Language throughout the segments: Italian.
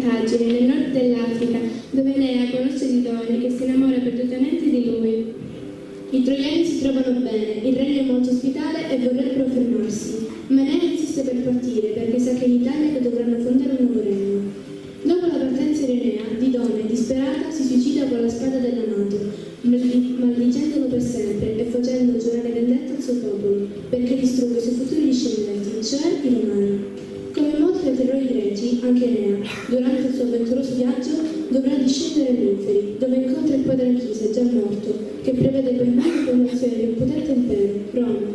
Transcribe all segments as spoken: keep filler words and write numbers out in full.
Cartagine, nel nord dell'Africa, dove Enea conosce Didone, che si innamora perdutamente di lui. I troiani si trovano bene, il regno è molto ospitale e vorrebbero fermarsi, ma Enea insiste per partire, perché sa che in Italia dovranno fondare un nuovo regno. Dopo la partenza di Enea, Didone, disperata, si suicida con la spada della notte, maldicendolo per sempre e facendo giurare vendetta al suo popolo, perché distrugge i suoi futuri discendenti, cioè i romani. Come molti dei eroi greci, anche Enea, durante il suo avventuroso viaggio, dovrà discendere agli inferi, dove incontra il padre Anchise, già morto, che prevede per lui la fondazione di un potente impero, Roma.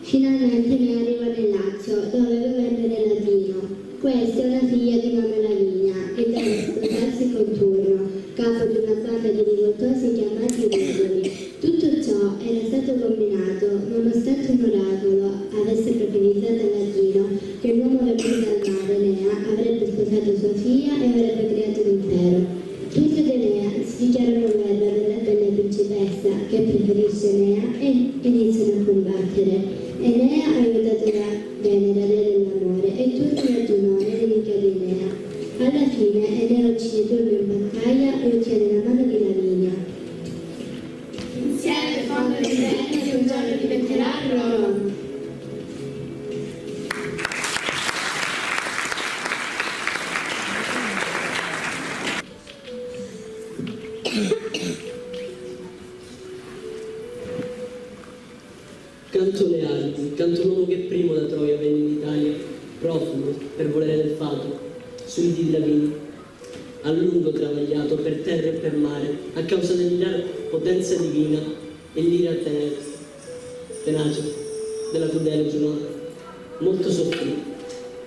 Finalmente Enea arriva nel Lazio, dove governa Paladino. Questa è una figlia di una meraviglia, e deve sposarsi con Turno, capo di una banda di rivoltosi chiamati Didone. Tutto ciò era stato combinato, nonostante un oracolo avesse profetizzato a Paladino che l'uomo avrebbe salvato Enea, avrebbe sposato sua figlia e avrebbe creato l'impero. Tutti ed Enea si dichiarano guerra della bella principessa, che preferisce Enea, e iniziano a combattere. Enea ha aiutato la Venere, re dell'amore, e Turno e Giunone, nemica di Enea. Alla fine Enea uccide Turno in battaglia e ottiene la mano di Lavinia. Insieme fondano il regno che un giorno diventerà Roma. Canto le armi, canto l'uomo che primo da Troia venne in Italia, profumo per volere del fato, sui di Lavini, a lungo travagliato per terra e per mare, a causa della potenza divina e l'ira tenace della crudele Giunone. Molto soffrì,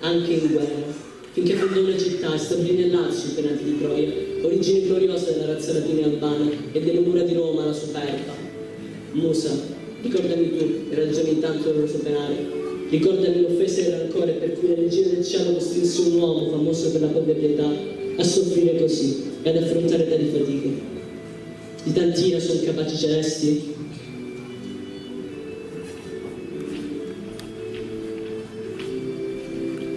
anche in guerra, finché fondò una città e stabilì nel Lazio i nati di Troia, origine gloriosa della razza latina e albana e delle mura di Roma la superba. Musa, ricordami tu le ragioni intanto del loro penale, ricordami l'offesa e il rancore per cui la regina del cielo costrinse un uomo famoso per la propria pietà a soffrire così e ad affrontare tali fatiche. Di tantina sono capaci celesti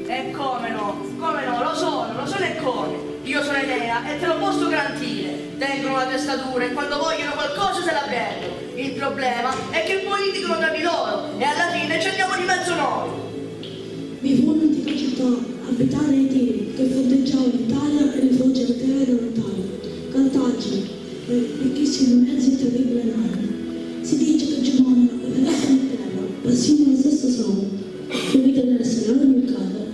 e come no, come no, lo sono, lo sono e come, io sono Enea e te lo posso garantire, tengono la testa dura e quando vogliono qualcosa se la prendono. Il problema è che politicano tra di loro e alla fine ci andiamo di mezzo noi. Vi fu un'antica città, abitata dai Tiri, che fronteggiava l'Italia e le foce alterne da lontano. Cartagine, ricchissimi mezzi e terribili armi. Si dice che Giunone aveva in terra, persino lo stesso sole, provvita dall'essere annullato.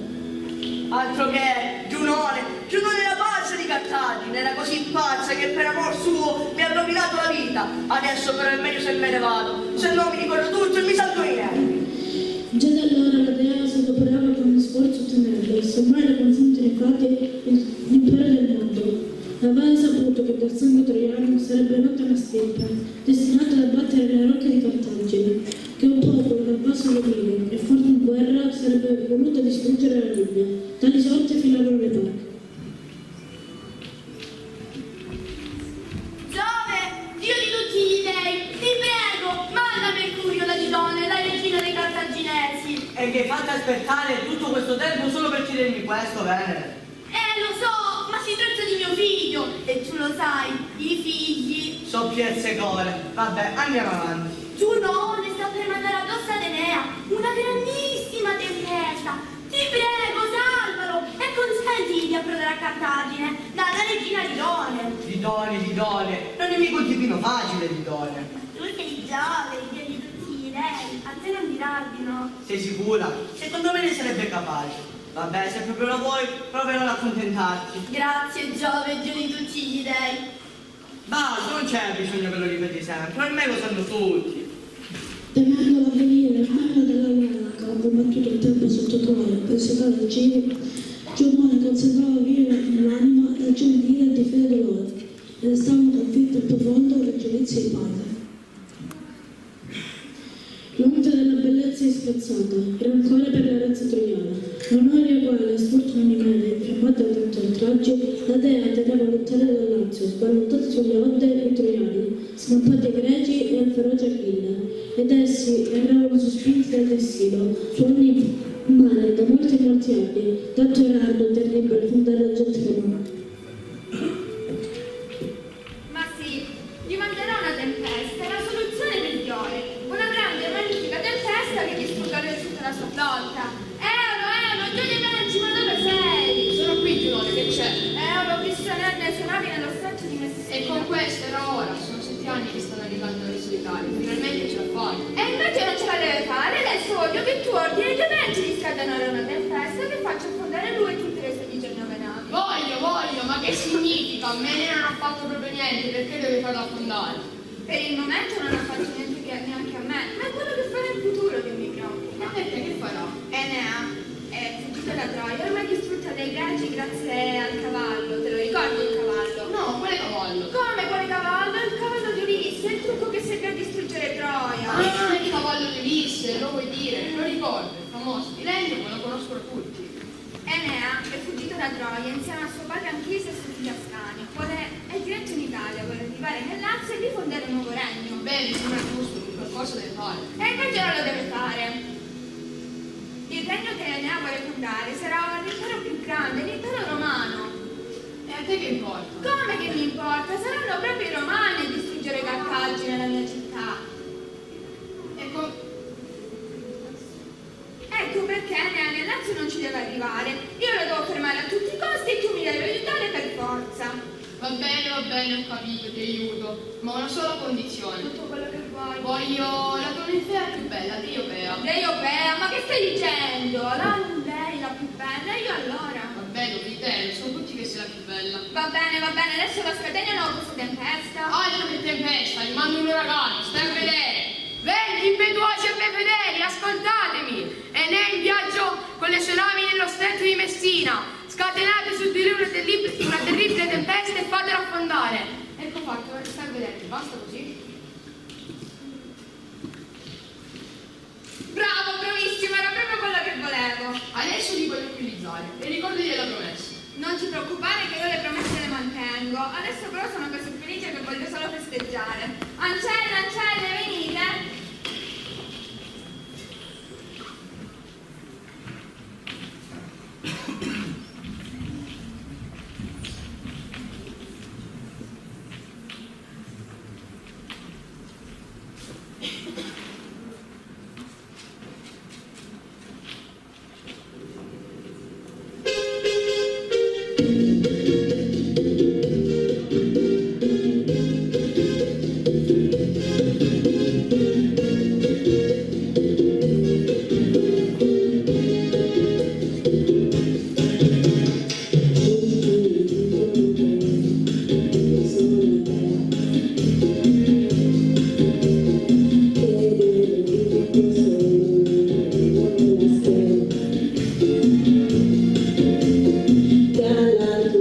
Altro che Giunone, Giunone la pazza di Cartagine, era così pazza che per amor suo mi ha rovinato la vita. Adesso però è meglio se me ne vado, se no mi ricordo tutto e mi salto i nervi. Già da allora la Dea si adoperava con uno sforzo tenerlo e sommare con santi ricate l'impero del mondo. Aveva saputo che dal sangue troiano sarebbe nata una stirpe, destinata ad abbattere la rocca di Cartagine, che un popolo dal basso rovine e forte in guerra sarebbe voluto distruggere la Libia. Tali sorte filavano le barche. E che hai fatto aspettare tutto questo tempo solo per chiedermi questo, Venere? Eh, lo so, ma si tratta di mio figlio, e tu lo sai, i figli... So piezze gore, vabbè, andiamo avanti. Giunone sta per mandare addosso ad Enea, una grandissima tempesta. Ti prego, salvalo, e consentigli di approdare a Cartagine, dalla regina Didone. Didone, Didone, non è mica un tipino facile, Didone. Ma tu sei giovane, a te non dirabbino. Sei sicura? Secondo me ne sarebbe capace. Vabbè, se proprio la vuoi, prova ad accontentarti. Grazie, Giove, Dio di tutti gli dei. Basta, non c'è bisogno che lo ripeti sempre, ormai lo sanno tutti. Temendo l'avvenire, il mare della Lena, che ha combattuto il tempo sotto Troia per seccare il cielo, Giunone conservava viva nell'anima la giovedì e difesa di loro, e restava un conflitto profondo del giudizio di padre. L'onta della bellezza è spazzata, rancore per la razza troiana, onore uguale a sfortuna umana infiammata da tanto oltraggio, la Dea teneva lontana dal Lazio, sballottata sulle onde i troiani, scappati ai greci e al feroce Achille, ed essi erano sospinti dal destino, su ogni Vale, da morte e forti ordini, tanto erano terribile fondare al Gentremo. Ma sì, gli manderò una tempesta, la soluzione migliore, una grande e magnifica tempesta che distruggerà tutta la sua flotta. Eolo, Eolo, Dio dei Vecchi, ma dove sei? Sono qui, Giunone, che c'è? Eolo, che sono le sue navi nello straccio di Messina. E con questo era ora, sono cent'anni che stanno arrivando alle solitarie, finalmente ce la fai. E invece non ce la deve fare, adesso voglio che tu ordini che venci di scatenare una tempesta che faccia affondare lui e tutte le sue diciannove navi. Voglio, voglio, ma che significa? A me ne non ha fatto proprio niente, perché deve farlo affondare? Per il momento non ha fatto niente che, neanche a me, ma è quello che farà in futuro che mi preoccupa. Ma perché che farò? Enea è fuggita da Troia, ormai distrutta dai Greci grazie al cavallo, te lo ricordi il cavallo? No, quale cavallo? Come quale cavallo? Il cavallo di Ulisse, il trucco che serve a distruggere Troia. Ah, ah il cavallo di Ulisse, lo vuoi dire? Lo ricordo, il famoso di legno, ma lo conoscono tutti. Enea è fuggito da Troia insieme a suo padre Anchise e suo figlio Ascanio. È diretto in Italia, vuole arrivare nel Lazio e lì fondare un nuovo regno. Bene, sembra giusto, qualcosa deve fare. E invece non lo deve fare. Il regno che Enea vuole fondare sarà l'impero più grande, l'impero romano. E a te che importa? Come che mi importa? Saranno proprio i romani a distruggere Cartagine nella mia città. Ecco, ecco perché Enea nel Lazio non ci deve arrivare. Io lo devo fermare a tutti i costi e tu mi devi aiutare per forza. Va bene, va bene, ho capito, ti aiuto. Ma una sola condizione. Tutto quello che vuoi. Voglio la tua ninfea più bella, Deiopea. Deiopea? Ma che stai dicendo? La lei la più bella, io allora. Vabbè, di te, sono tutti che sei la più bella. Va bene, va bene, adesso la scatenano questa tempesta. Altro che tempesta, gli mando un uragano, stai a vedere. Venti impetuosi e belvederi, ascoltatemi. Enea in viaggio con le sue navi nello stretto di Messina. Scatenate su di lui una, terri una terribile tempesta e fatela affondare. Ecco fatto, stai a vedere, basta così. Bravo, bravissimo, era proprio quello che volevo. Adesso ti voglio utilizzare e ricordati della promessa. Non ti preoccupare che io le promesse le mantengo. Adesso però sono così felice che voglio solo festeggiare. Ancelle, ancelle, venite. Dalla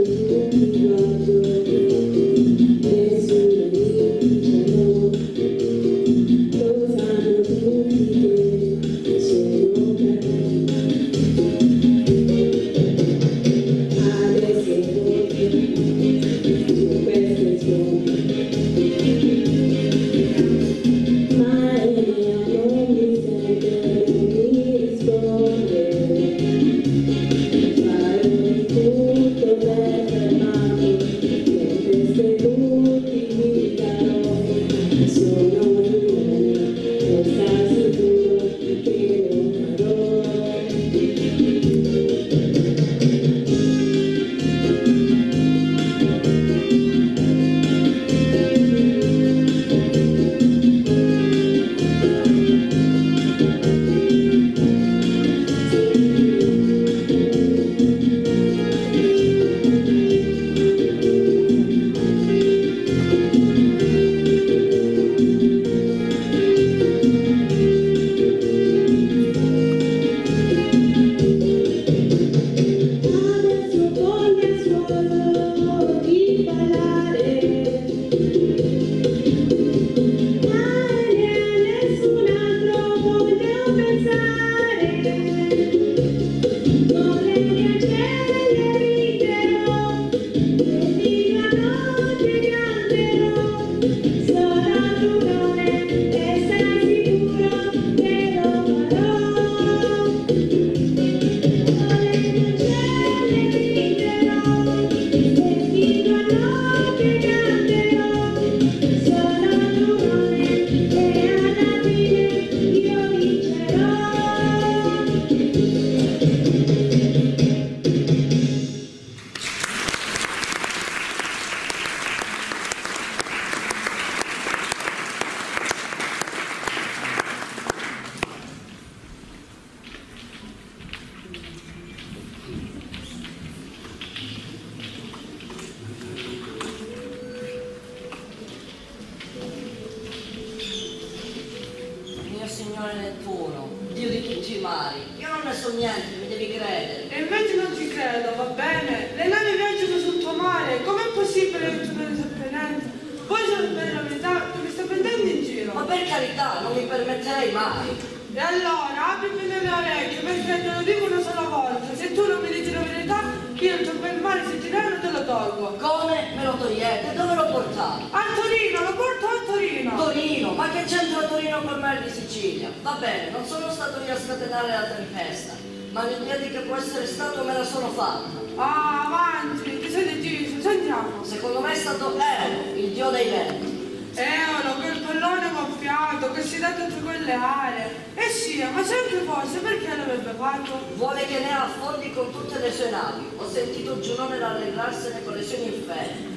niente, mi devi credere. E invece non ti credo, va bene? Le navi viaggiano sotto mare, com'è possibile che tu me ne sappia niente? Voi sapete la verità, tu mi stai prendendo in giro. Ma per carità, non mi permetterei mai. E allora, apri bene le orecchie, perché te lo dico una sola volta. Se tu non mi dici la verità, io non ti fermare, se ti devo te lo tolgo. Come? Me lo togliete? Dove lo portate? A Torino, lo porto a Torino. Torino? Ma che c'entra Torino col mare di Sicilia? Va bene, non sono stato io a scatenare la tempesta, ma l'idea di che può essere stato me la sono fatta. Ah, avanti, ti sei deciso, sentiamo. Secondo me è stato Eolo, il dio dei venti. Eolo, quel pallone gonfiato che si dà tra quelle aree. Eh sì, ma se anche fosse, perché l'avrebbe fatto? Vuole che ne affondi con tutte le sue navi. Ho sentito Giunone rallegrarsene con le sue inferne.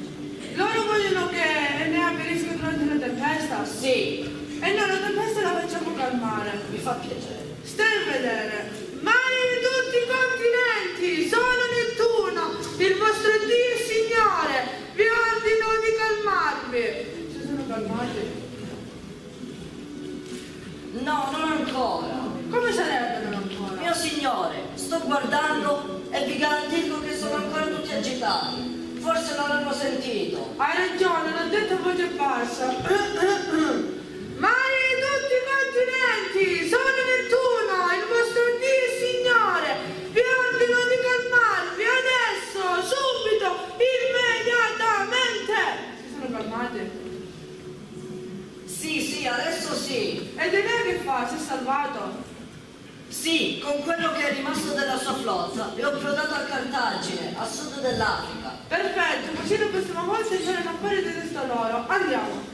Loro vogliono che ne aperisca durante la tempesta? Sì. E noi la tempesta la facciamo calmare. Mi fa piacere. Stai a vedere. Mare di tutti i continenti, solo Nettuno, il vostro Dio e Signore, vi ordino di calmarvi. Calmate. No, non ancora. Come sarebbe non ancora? Mio signore, sto guardando e vi garantisco che sono ancora tutti agitati. Forse non l'hanno sentito. Hai ragione, l'ho detto a voce bassa. Mari di tutti i continenti, sono Nettuno, il vostro Dio e Signore. Vi ordino di calmarvi adesso, subito, immediatamente. Si sono calmate? Sì, sì, adesso sì. Ed Enea che fa? Si è salvato? Sì, con quello che è rimasto della sua flotta le ho prodato a Cartagine, a sud dell'Africa. Perfetto, così la prossima volta c'è un affare di testa loro. Andiamo.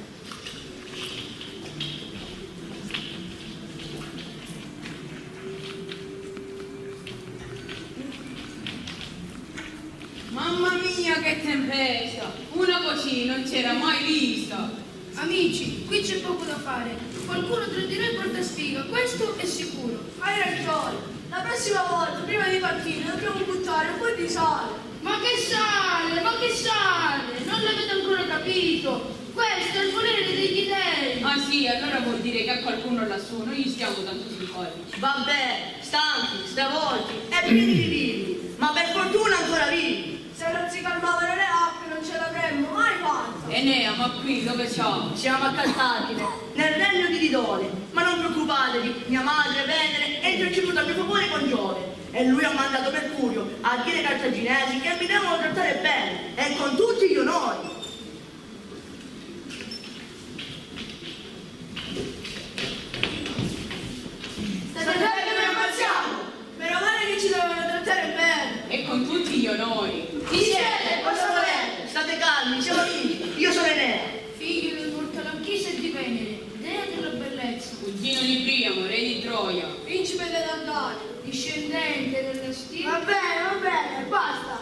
Mamma mia, che tempesta! Una così non c'era mai vista. Amici, qui c'è poco da fare. Qualcuno tra di noi porta sfiga, questo è sicuro. Hai ragione. La prossima volta, prima di partire, dobbiamo buttare un po' di sale. Ma che sale, ma che sale! Non l'avete ancora capito. Questo è il volere degli dèi. Ah sì, allora vuol dire che a qualcuno lassù noi gli stiamo dando tutti i codici. Vabbè, stanchi, stravolti e pieni di vivi. Ma per fortuna ancora vivi. Se non si calmavano le acque non ce l'avremmo mai fatta. Enea, ma qui dove siamo? Siamo a Cartagine, nel regno di Didone. Ma non preoccupatevi, mia madre Venere è interceduta a mio favore con Giove. E lui ha mandato Mercurio a dire ai cartaginesi che mi devono trattare bene e con tutti gli onori. Sapete che noi ammazziamo? Meno male che ci dovevano trattare bene. E con tutti gli onori. Chi siete? Cosa volete? State calmi, siamo amici. Io sono Enea, figlio del mortale Anchise e di Venere, dea della bellezza, cugino di Priamo, re di Troia, principe dell'Andario, discendente della stima. Va bene, va bene, basta.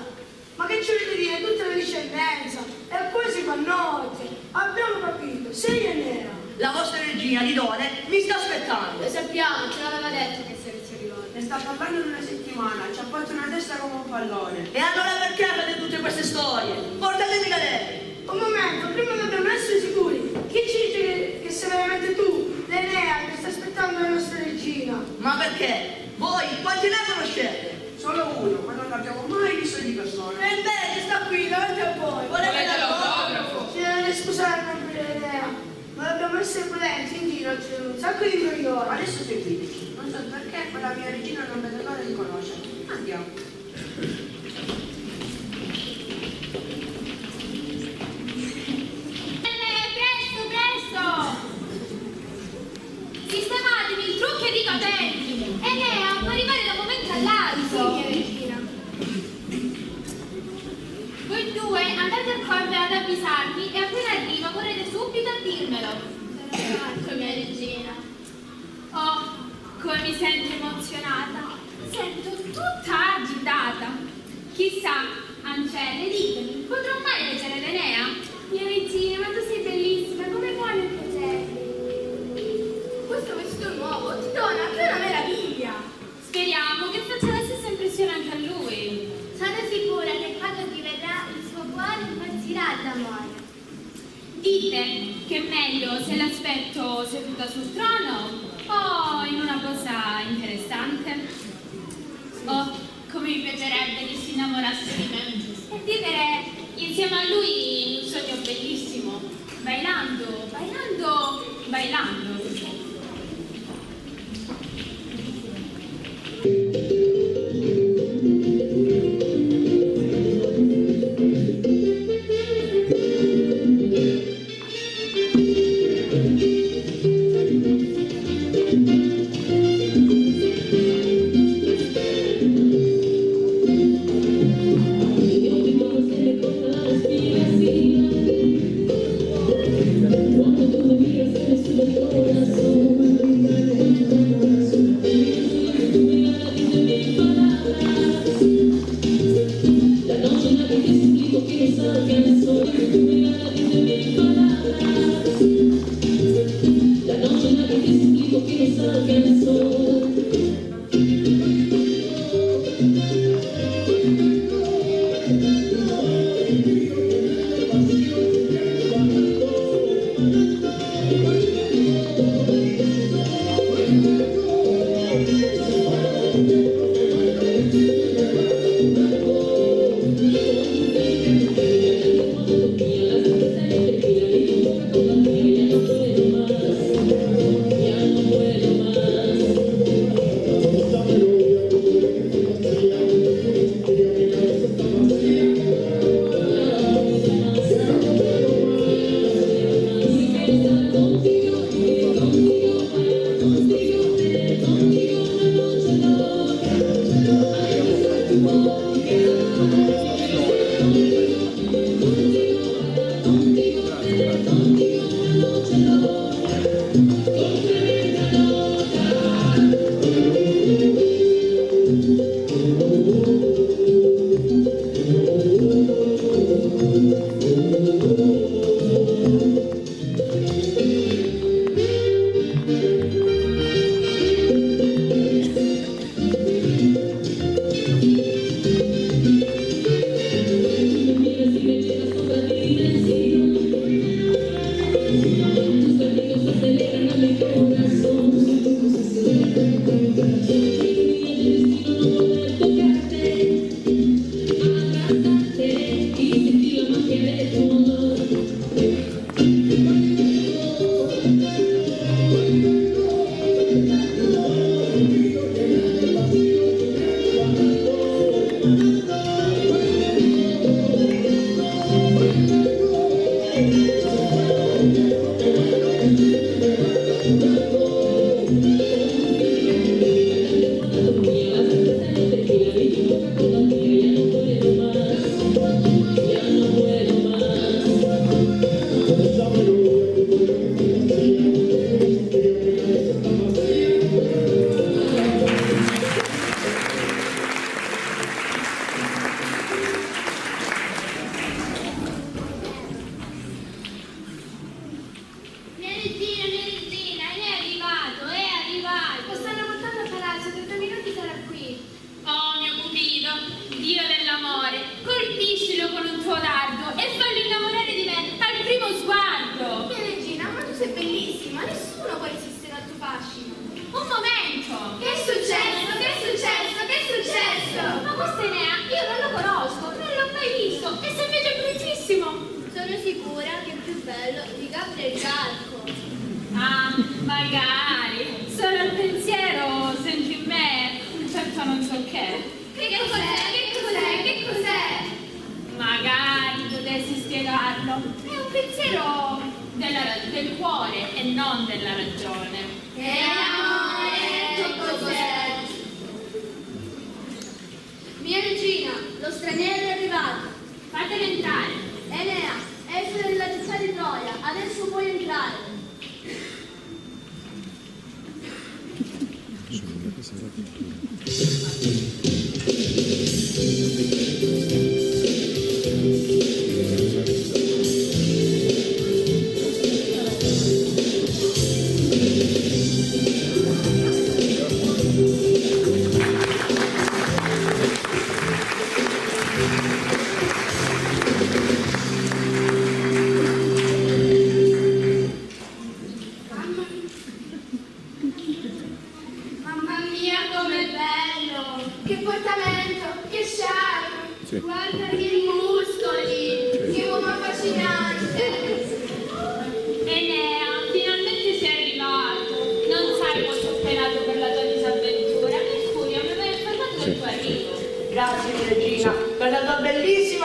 Ma che ci volete dire? Tutta la discendenza e poi si fa notte. Abbiamo capito, sei Enea. La vostra regina Didone mi sta aspettando. Lo sappiamo, ce l'aveva detto che sarebbe arrivato. Ne sta parlando da una settimana, ci ha fatto una testa come un pallone. E allora perché fate tutte queste storie? Portatemi da lei. Un momento, prima dobbiamo essere sicuri. Chi ci dice che, che sei veramente tu, l'Enea, che sta aspettando la nostra regina? Ma perché? Voi, quanti ne conoscete? Solo uno, ma non abbiamo mai visto di persona. Ebbene, sta qui, davanti a voi. Volete l'autografo? Ci deve scusare per l'Enea, ma dobbiamo essere prudenti, in giro c'è un sacco di migliori. Adesso seguiteci. Non so perché, ma la mia regina non vede l'ora di conoscerti. Andiamo. Sistematemi il trucco e di capelli. Enea può arrivare da un momento all'altro. Sì, regina. Voi due andate al corpo ad avvisarmi e appena arrivo correte subito a dirmelo. Ecco mia regina. Oh, come mi sento emozionata. Sento tutta agitata. Chissà, Ancelle, ditemi, potrò mai piacere ad Enea? Mia regina, ma tu sei bellissima, come vuoi il piacere? Questo vestito nuovo, Didone, che è una meraviglia! Speriamo che faccia la stessa impressione anche a lui. Sono sicura che quando diverrà il suo cuore impazzirà d'amore. Dite che è meglio se l'aspetto seduta sul trono o in una cosa interessante. come mi piacerebbe che si innamorasse di me e vivere insieme a lui un sogno bellissimo, bailando, bailando, bailando. Thank you.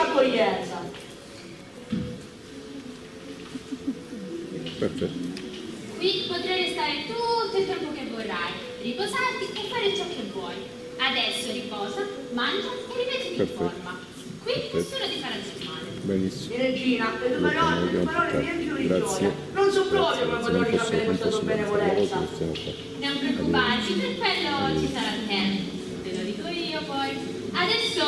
prima accoglienza. Perfetto. Qui potrai restare tutto il tempo che vorrai, riposarti e fare ciò che vuoi. Adesso riposa, mangia e ripeti in forma. Qui Perfetto. Nessuno ti farà del male. Benissimo. E regina, le tue parole, le tue parole mi riempiono di gioia. Non so proprio come potrò ricavere questa tua benevolenza. Non preoccuparti, per quello ci sarà tempo. Te lo dico io poi. Adesso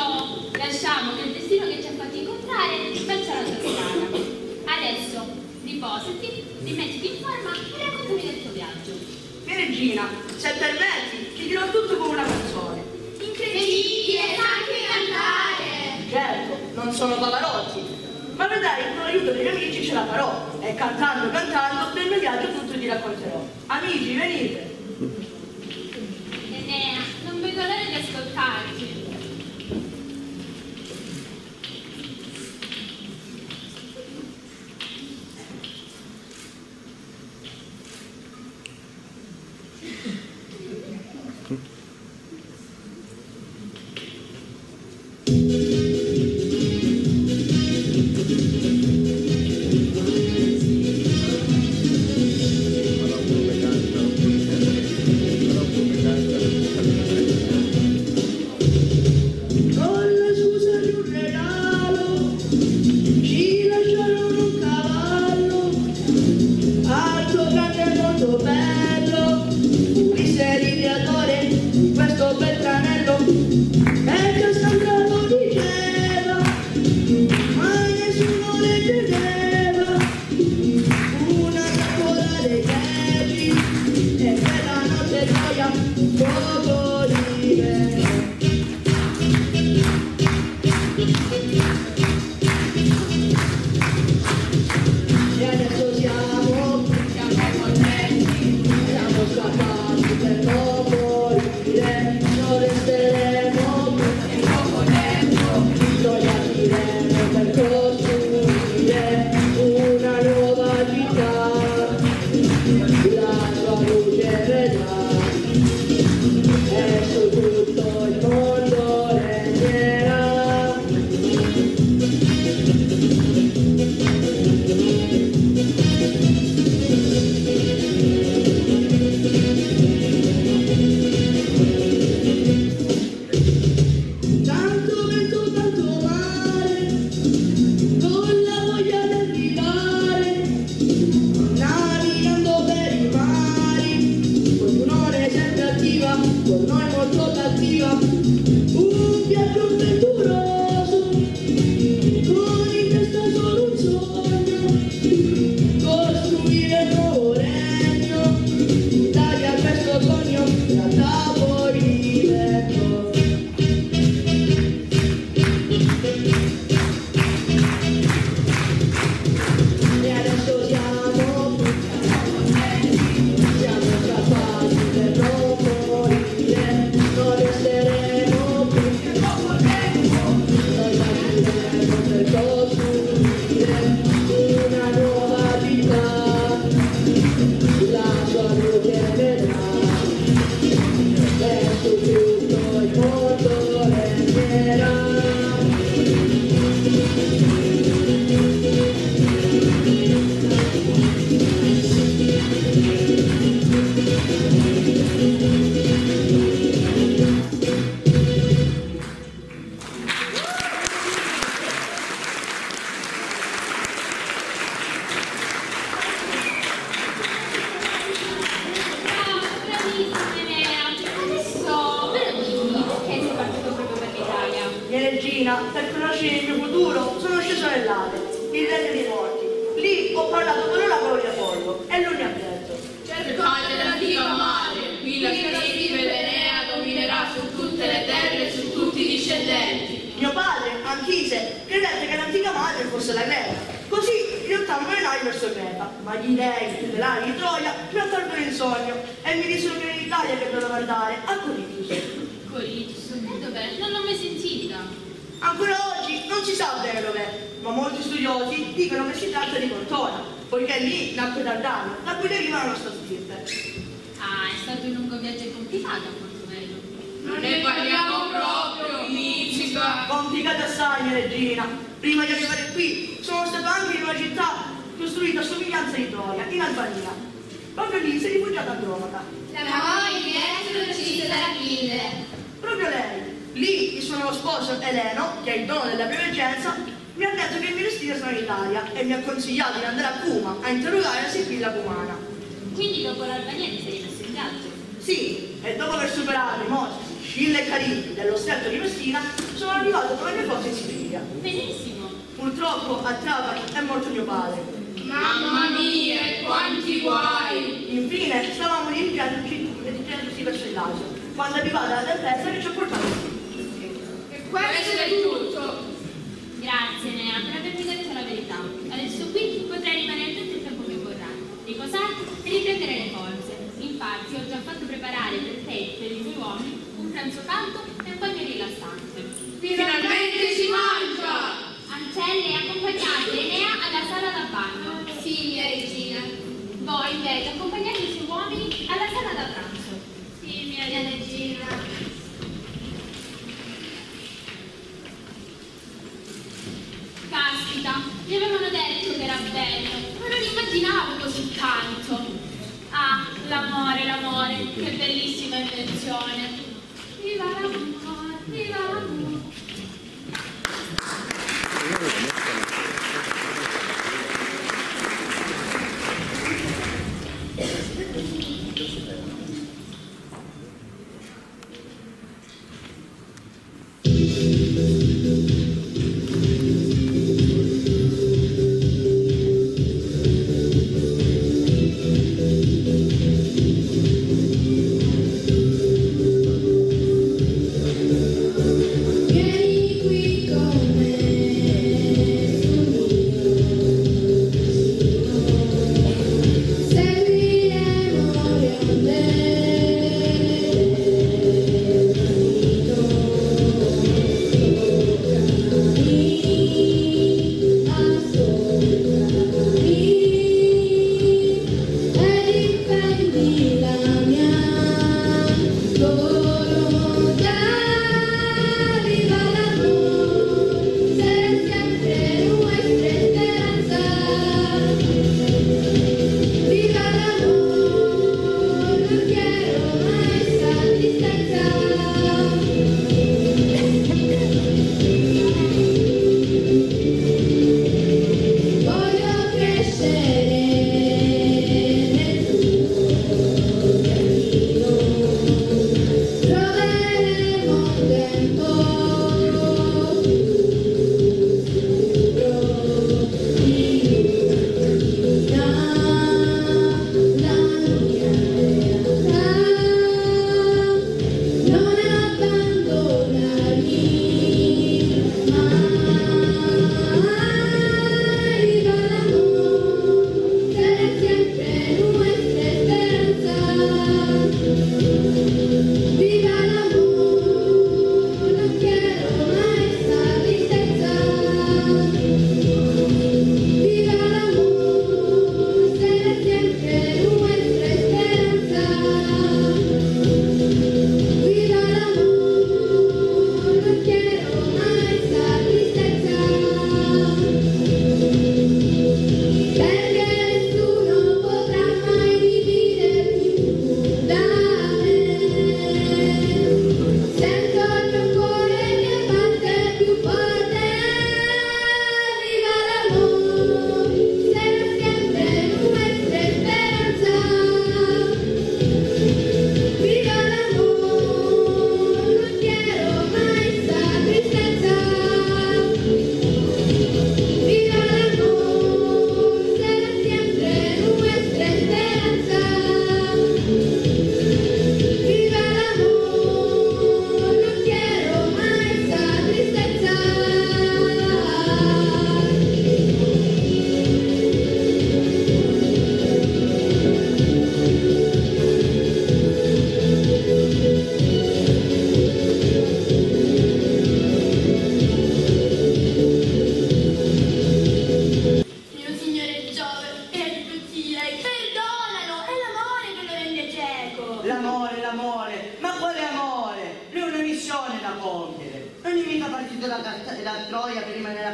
lasciamo che il destino che ci ha fatto incontrare faccia la tua strada. Adesso riposati, rimettiti in forma e raccontami del tuo viaggio. Mia regina, se permetti, ti dirò tutto con una canzone. Incredibile, sa anche cantare! Certo, non sono Pavarotti, ma vedrai, con l'aiuto degli amici ce la farò. E cantando, cantando, del mio viaggio tutto ti racconterò. Amici, venite! Enea, non vedo l'ora di ascoltarti. Non ne parliamo proprio, amici, vista! Complicata assai, regina. Prima di arrivare qui, sono stato anche in una città costruita a somiglianza di Troia, in Albania. Proprio lì si è rifugiata Andromeda. La moglie è uccisa da Achille. Proprio lei. Lì il suo nuovo sposo, Eleno, che è il dono della preveggenza, mi ha detto che i miei destini sono in Italia e mi ha consigliato di andare a Puma a interrogare la sibilla pumana. Quindi dopo l'Albania ti sei messo in viaggio? Sì, e dopo aver superato i mostri, Scilla e Cariddi dello stretto di Messina, sono arrivato come mio posto in Sicilia. Benissimo. Purtroppo a Trapani è morto mio padre. Mamma mia, quanti guai! Infine, stavamo in viaggio sì, verso il Lazio, quando è arrivata la tempesta che ci ha portato tutti. E questo è tutto! Grazie, Enea, per avermi detto la verità. Adesso qui potrai rimanere tutto il tempo che vorrai, riposarti e riprendere le forze. Infatti, ho già fatto preparare per te e per i tuoi uomini un pranzo caldo e un bagno rilassante. Finalmente si mangia! Ancelle, accompagnate Enea alla sala da bagno. Sì, mia regina. Voi invece accompagnate i suoi uomini alla sala da pranzo. Sì, mia regina. Caspita, mi avevano detto che era bello, ma non immaginavo così tanto. Ah, l'amore, l'amore, che bellissima invenzione. Viva l'amore, viva l'amore.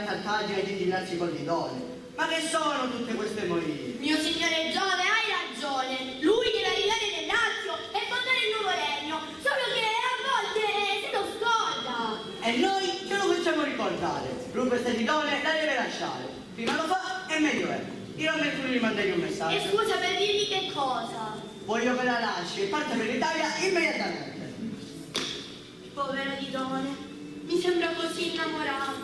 Cartagine di dinanzi con Didone. Ma che sono tutte queste morie? Mio signore Giove, hai ragione. Lui deve arrivare nel Lazio e portare il nuovo regno, solo che a volte se lo scorda. E noi ce lo facciamo ricordare. Rupert e Didone la deve lasciare. Prima lo fa e meglio è. Io non metto di mandargli un messaggio. E scusa per dirgli che cosa? Voglio che la lasci e parta per l'Italia immediatamente. Povero Didone. Mi sembra così innamorata.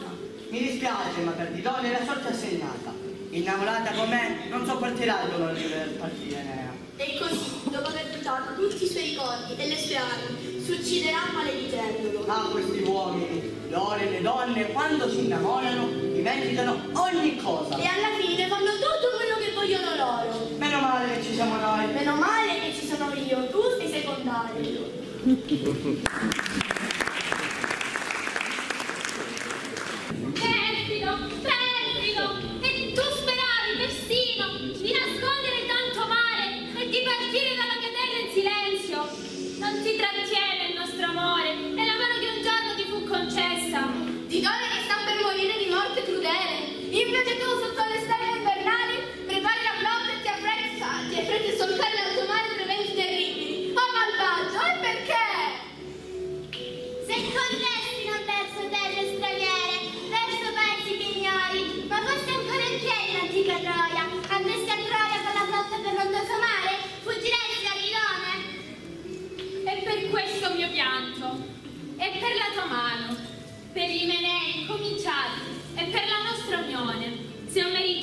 Mi dispiace, ma per Didone la sorte è assegnata. Innamorata com'è, non sopporterà il dolore di dover partire, Enea. E così, dopo aver buttato tutti i suoi ricordi e le sue armi, si ucciderà maledigendolo. Ma questi uomini, loro e le donne, quando si innamorano, dimenticano ogni cosa. E alla fine fanno tutto quello che vogliono loro. Meno male che ci siamo noi. Meno male che ci sono io, tu sei secondario. Per l'Imenei incominciati e per la nostra unione, se un merito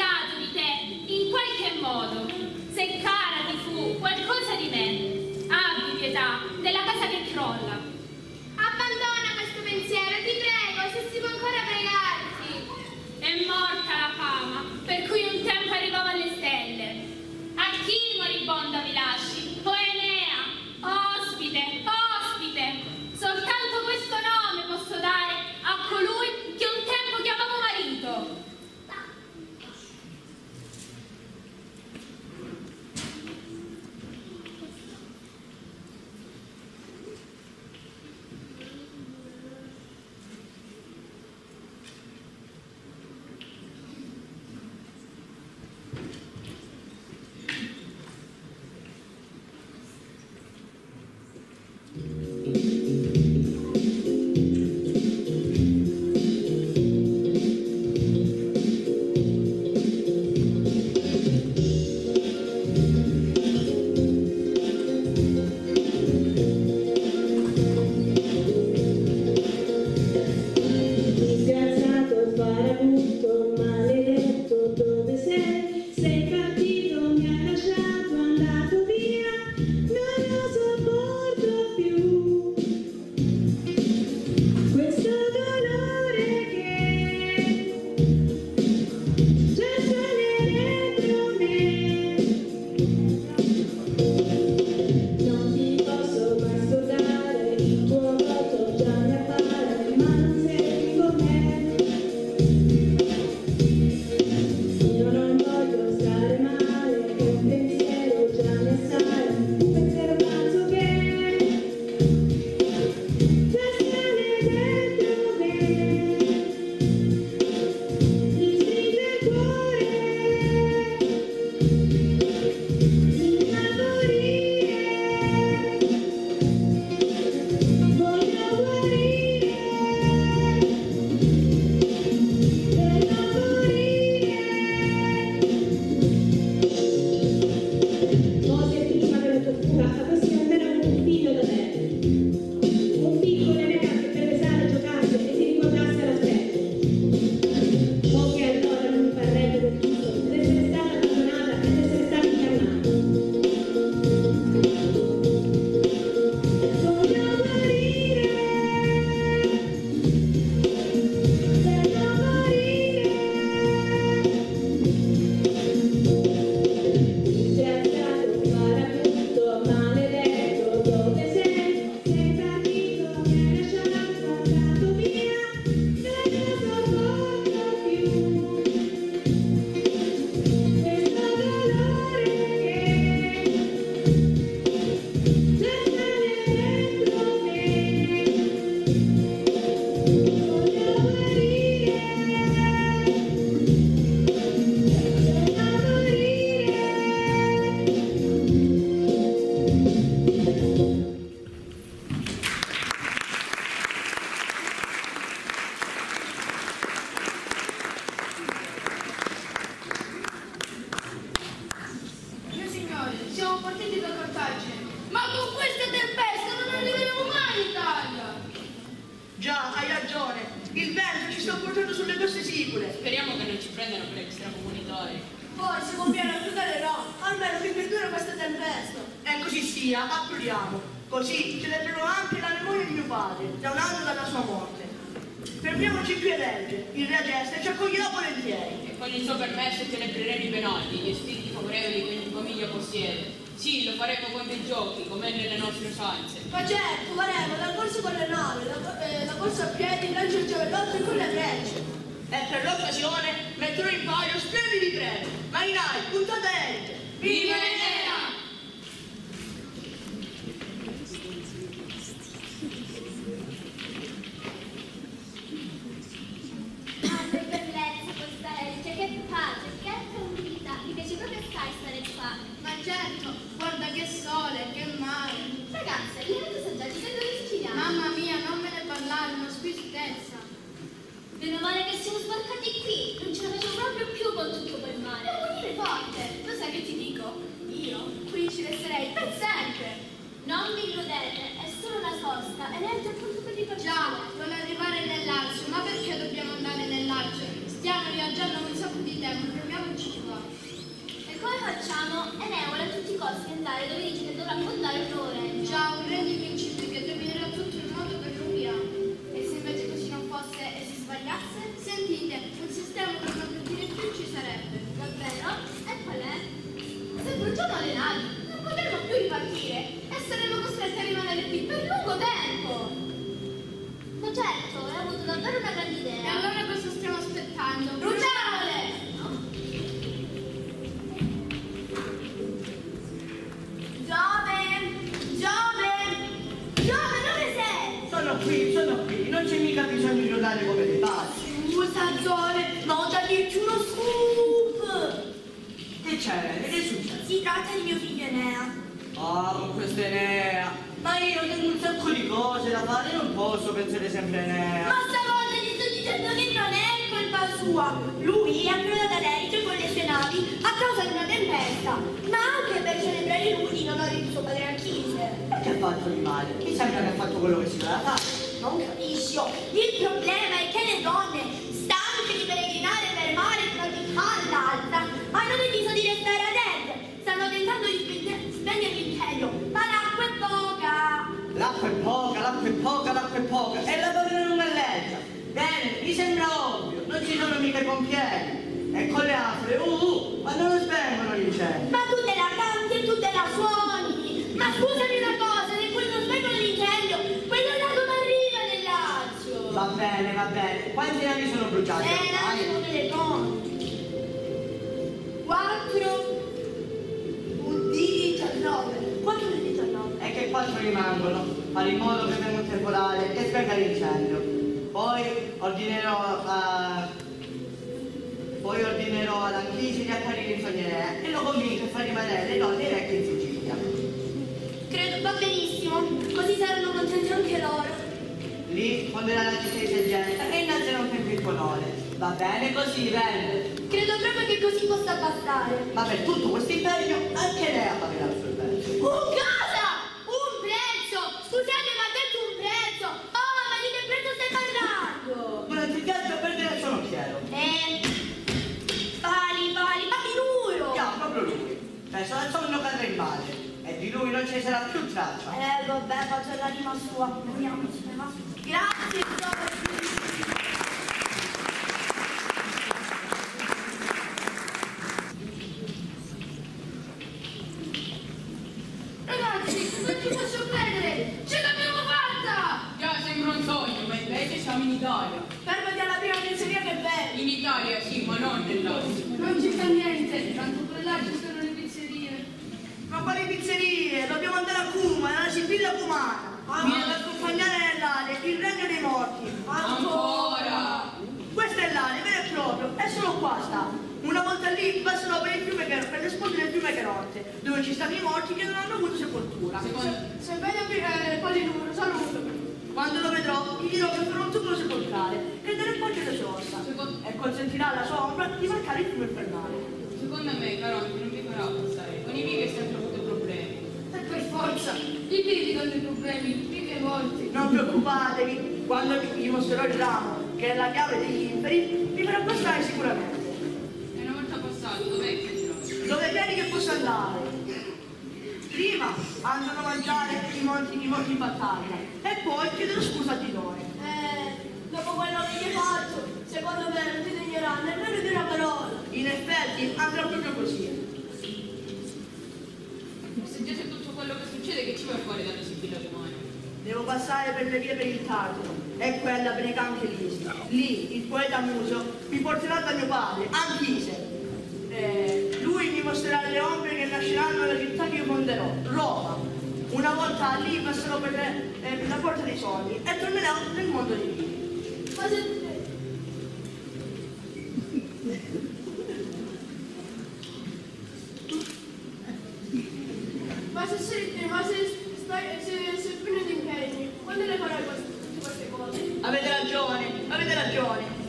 prendere per extracomunitari. Poi se conviene aiuterò, almeno che perdura questa tempesta. E così sia, apriamo. Così celebrerò anche la memoria di mio padre, da un anno dalla sua morte. Fermiamoci qui a Elge, il re Ageste ci accoglierà volentieri. E con il suo permesso celebreremo i penalti, gli istinti favorevoli che ogni famiglia possiede. Sì, lo faremo con dei giochi, come nelle nostre usanze. Ma certo, faremo la corsa con le navi, la, eh, la corsa a piedi, il lancio al giavellotto e con le frecce. E per l'occasione metterò in palio splendidi premi, marinai, puntate a Elge. Viva l'Enea! Certo, guarda che sole, che mare. Ragazze, li avete assaggiati i pendoli siciliani? Mamma mia, non me ne parlare, una squisitezza. Meno male che siamo sbarcati qui, non ce la faccio proprio più con tutto quel mare. Devo venire forte, lo sai che ti dico? Io qui ci resterei per sempre. Non vi illudete, è solo una sosta, e lei è già pronto per ripartire. Già, vuole arrivare nel Lazio, ma perché dobbiamo andare nel Lazio? Stiamo viaggiando un sacco di tempo, fermiamoci qua. Come facciamo? Enea vuole a tutti i costi andare dove dice che dovrà fondare il tuo regno. Già, un re di principio che dominerà tutto il mondo per lui. E se invece così non fosse e si sbagliasse? Sentite, un sistema per non partire più ci sarebbe. Davvero? E qual è? Se bruciamo le navi, non potremo più ripartire e saremo costretti a rimanere qui per lungo tempo. Ma certo, hai avuto davvero una grande idea. E allora cosa stiamo aspettando? Bruciamole! Qui, sono qui, non c'è mica bisogno di urlare come le passi. Scusa, Giove, ma ho da dirti uno scoop! Che c'è? Che è successo? Si tratta di mio figlio Enea. Ah, con questo Enea. Ma io tengo un sacco di cose da fare, non posso pensare sempre a Enea. Ma stavolta gli sto dicendo che non è colpa sua. Lui è approdato ad Erice con le sue navi a causa di una tempesta, ma anche per celebrare lui in onore di suo padre Achille. E che ha fatto di male? Mi sembra che ha fatto quello che si doveva fare. Non capisco. Il problema è che le donne, stanche di peregrinare per mare tra di qua all'altra, hanno deciso di restare ad Ed. Stanno tentando di spegnere l'impero, ma l'acqua è poca. L'acqua è poca, l'acqua è poca, l'acqua è poca. E la povera non è leggia. Bene, mi sembra ovvio, non ci sono mica i pompieri. E con le afre, uh, uh, ma non lo spengono l'incendio. Ma tu te la canti e tu te la suoni. Ma scusami una cosa, neppure non spengono l'incendio, quello là non arriva nel Lazio. Va bene, va bene. Quanti anni sono bruciati? Eh, dai, non me le conti. quattro U D diciannove. quattro U D diciannove. E che quattro rimangono? Fare in modo che venga un temporale e spenga l'incendio. Poi ordinerò a... Uh, Poi ordinerò ad Anchise di apparire in sognerè e lo convinco a far rimanere le donne vecchie in Sicilia. Credo va benissimo, così saranno contenti anche loro. Lì fonderà la difesa e gente e innalzerà un tempo il colore. Va bene così, bene. Credo proprio che così possa bastare. Ma per tutto questo impegno anche lei ha pagato il suo prezzo. Un cosa? Un prezzo? Scusate, ma ha detto un prezzo? Oh, ma di che prezzo stai parlando? Durante il viaggio perderà il suo occhiello. Eh. Penso al sonno cadrà in mare e di lui non ci sarà più traccia. Eh vabbè, faccio l'anima sua, andiamoci, ma... Grazie, Giove! Ragazzi, non ci posso credere! Ce l'abbiamo fatta! Già sembra un sogno, ma invece siamo in Italia. Fermati alla prima pizzeria che è in Italia, sì, ma non nell'Ozio. Non ci fa niente, tanto per là ci sono... Ma quali pizzerie? Dobbiamo andare a Puma, alla Scilla Pumana, ad accompagnare nell'Italia, il regno dei morti. Ancora! Questa è l'Italia, vero e proprio, è solo qua sta. Una volta lì passano per il fiume che, per le sponde del fiume Carotte, dove ci stanno i morti che non hanno avuto sepoltura. Secondo... Se vedo aprire il di numero, saluto. Quando lo vedrò, gli dirò che per un tubo sepolcrale, che deve portare la sua ossa, Secondo... e consentirà alla sua ombra di marcare il fiume infernale. Secondo me, Carotti non mi farà passare, con i miei che sempre ho avuto problemi. E per forza, i piedi hanno i problemi, più volte. Non preoccupatevi, quando vi mostrerò il ramo, che è la chiave degli inferi, vi farà passare sicuramente. mangiare. Prima andano a mangiare i morti di morti in battaglia e poi chiedono scusa a Didone. Eh, dopo quello che gli faccio, secondo me non ti degneranno nemmeno di una parola. In effetti andrà proprio così. Sentite tutto quello che succede, che ci va fuori dalle sibillate umane. Devo passare per le vie per il Tartaro e quella per i campi lì. Lì il poeta muso mi porterà da mio padre, Anchise. Eh, lui mi mostrerà le ombre che nasceranno nella città che io fonderò, Roma. Una volta lì passerò per, le, eh, per la porta dei sogni e tornerò nel mondo dei vivi. Ma se... ma se siete, ma se sei pieno di impegni, quando le farai tutte queste cose? Avete ragione, avete ragione.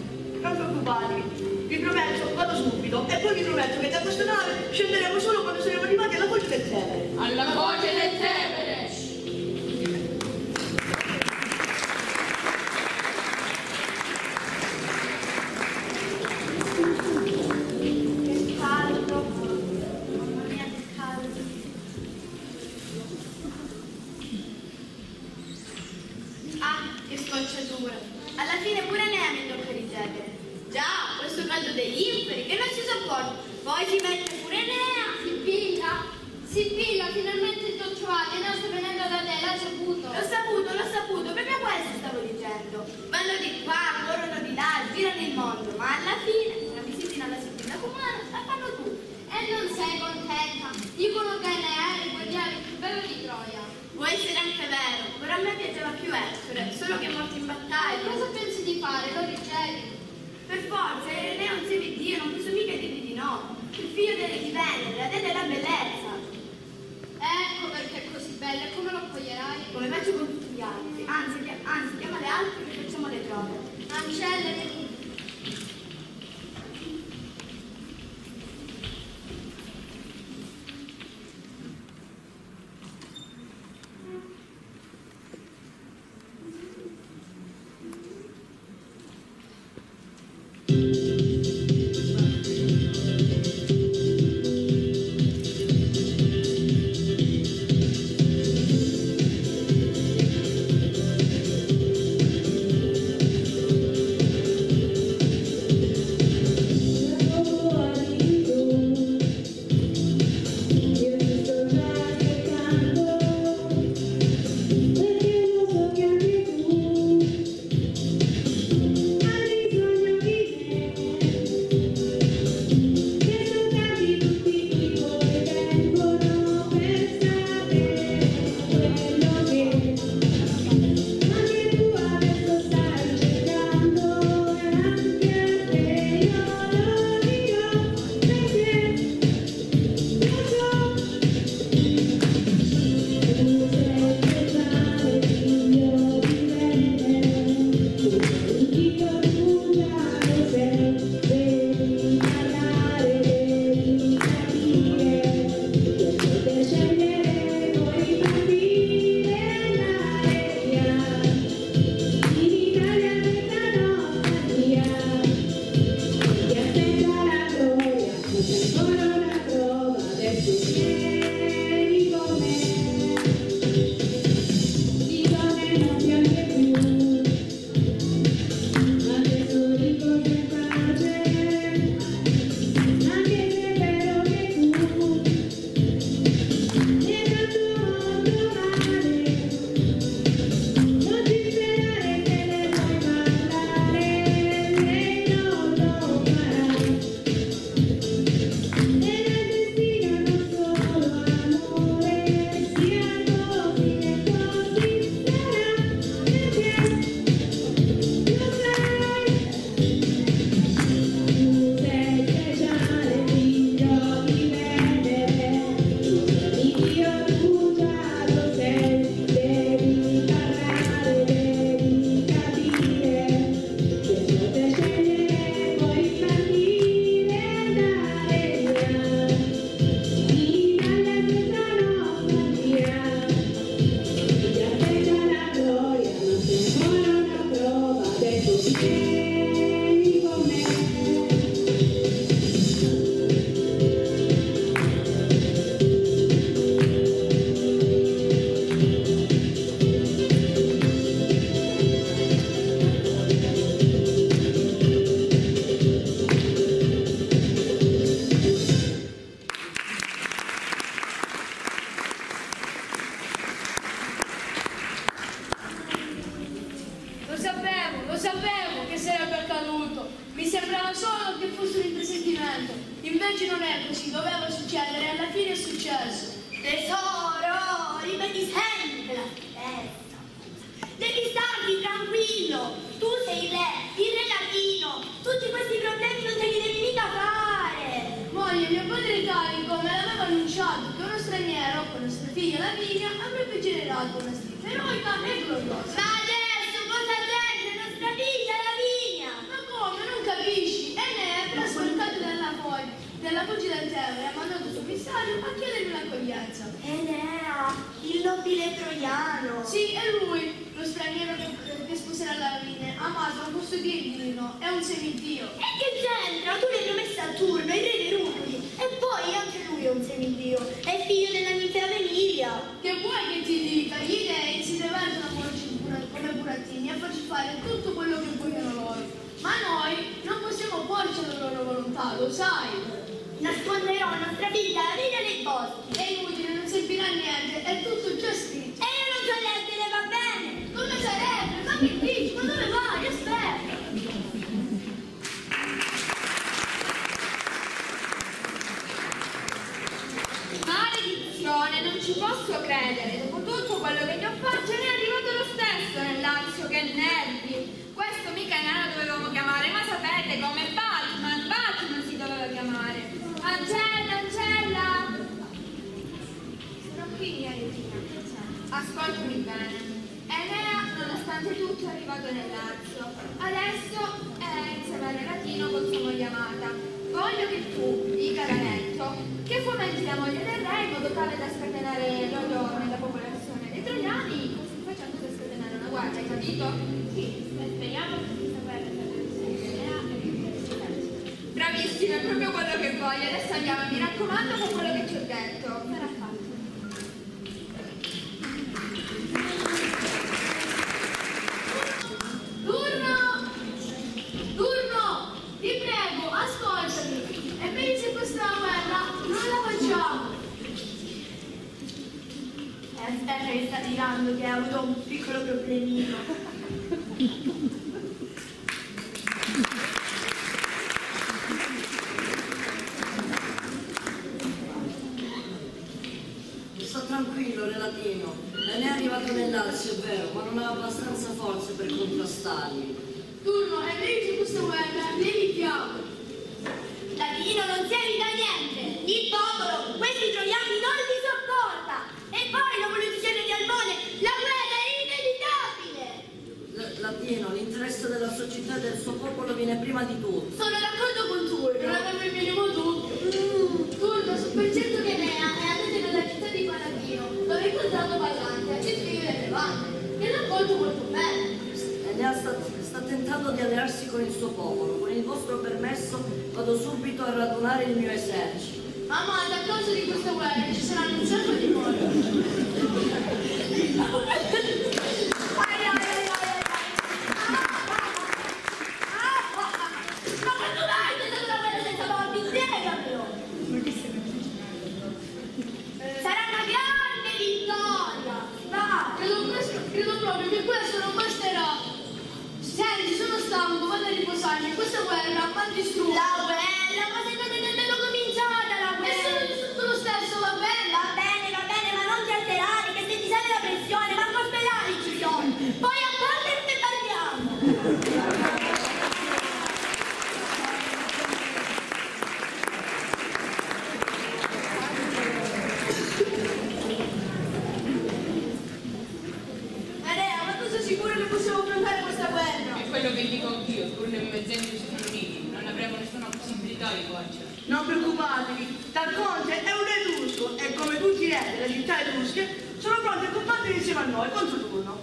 Non preoccupatevi. Vi prometto, vado subito, e poi vi prometto che da questa nave scenderemo solo quando saremo arrivati alla foce del Tevere. Alla foce del Tevere! Che caldo! Mamma mia, che caldo! Ah, che scocciatura! Alla fine pure ne ha toccato il Tevere. Già, questo caldo degli inferi che non si sopporta. Poi si mette pure Enea. Sibilla, Sibilla, finalmente il tuo ciuale non sta venendo da te, l'ha saputo. L'ho saputo, l'ho saputo, proprio questo stavo dicendo. Vanno di qua, corrono di là, girano il mondo, ma alla fine una visitina alla Sibilla comune la fanno tu. E non sei contenta. Dicono che Enea è il guerriero più bello di Troia. Può essere anche vero, però a me piaceva più Ettore, solo che è morto in battaglia. Cosa pensi di fare? Lo ricevi? Per forza, Enea è un servitore, non posso mica dirgli di no. Il figlio di Venere, la dea della bellezza. Ecco perché è così bella, e come lo accoglierai? Come faccio con tutti gli altri. Anzi, anzi chiama le altre che facciamo le prove. Achille, invece non è così, doveva succedere, alla fine è successo. Tesoro, ripeti sempre la festa. Devi starti tranquillo, tu sei il re, il regatino, tutti questi problemi non te li devi mica fare. Moglie, mio padre Carico me l'aveva annunciato che uno straniero con nostra figlia Lavinia avrebbe generato una stima eroica e gloriosa. Ma adesso cosa c'entra nostra figlia Lavinia? Ma come, non capisci? Enea, trasportato dalla foglia, dalla voce del terra, ha mandato il suo missario a chiedermi un'accoglienza. Enea, il nobile troiano. Sì, è lui. Lo straniero che, che sposerà la linea, amato, non posso dirgli di no, è un semidio. E che c'entra? Tu l'hai promessa a Turno, il re dei Rupoli, e poi anche lui è un semidio, è figlio della ninfea Venilia. Che vuoi che ti dica? Gli dei si divertono come burattini a farci fare tutto quello che vogliono loro, ma noi non possiamo porci alla loro volontà, lo sai. Nasconderò nostra figlia alla linea nei boschi. È inutile, non servirà a niente, è tutto già scritto. E io non so leggere, va bene? Come sarebbe? Ma che dici? Ma dove vai? Aspetta! Maledizione, non ci posso credere. Dopo tutto quello che ti ho fatto, ne è arrivato lo stesso nel Lazio, che nervi! Questo mica Enea lo dovevamo chiamare, ma sapete come Batman, Batman si doveva chiamare. Angela, Angela! Sono qui, mia regina. Ascoltami bene. Enea, nonostante tutto, è arrivato nel Lazio. Adesso è insieme al regatino con sua moglie amata. Voglio che tu dica da letto che fomenti la moglie del re in modo tale da scatenare l'odio nella popolazione dei troiani, così facendo da scatenare una guerra, hai capito? Sì, speriamo di sapere la soluzione e bravissima, è proprio quello che voglio. Adesso andiamo, mi raccomando, con quello che ci ho detto. Che sta tirando, che ha avuto un piccolo problemino. Sto tranquillo, relatino. Enea è arrivato nel Lazio, è vero, ma non ha abbastanza forze per contrastarmi. Turno, è vero che questa guerra devi chiamare. Latino, non serve da niente. Il popolo, questi troiani non li sopporta. E poi la voluzione di Albone, la guerra è inevitabile! Latino, l'interesse della società e del suo popolo viene prima di tutto. Sono d'accordo con Turno, non avevo il minimo dubbio. Mm. Turno, sul concetto che Enea è andato nella città di Paladino, dove ha incontrato Pallante, il figlio delle Vanne, che l'ha accolto molto bene. Enea sta, sta tentando di allearsi con il suo popolo. Con il vostro permesso vado subito a radunare il mio esercito. Amata, a causa di questa guerra ci saranno un sacco di morti. Ai, ai, ai, ai, ai. Ah, ah, ah. Ma quando mai c'è stata una guerra senza morti? Spiegamelo! Sarà una grande vittoria! Ma credo, questo, credo proprio che questo non basterà. Senti, sono stanco, vado a riposarmi. Questa guerra mi ha distrutto. La bella, ma se non è nemmeno cominciata la guerra! È solo tutto lo stesso, va bene? Va bene, va bene, ma non ti alterare, che se ti sale la pressione, ma ospedali ci sono! Poi a parte ne parliamo! Enea, ma tu sei sicuro che possiamo affrontare questa guerra? È quello che dico anch'io, pur nel mezz'anno ci sono uniti, non avremo nessuna possibilità di farcela. Non preoccupatevi, dal conte è un etrusco e come tutti i re delle città etrusche sono pronti a combattere insieme a noi contro Turno.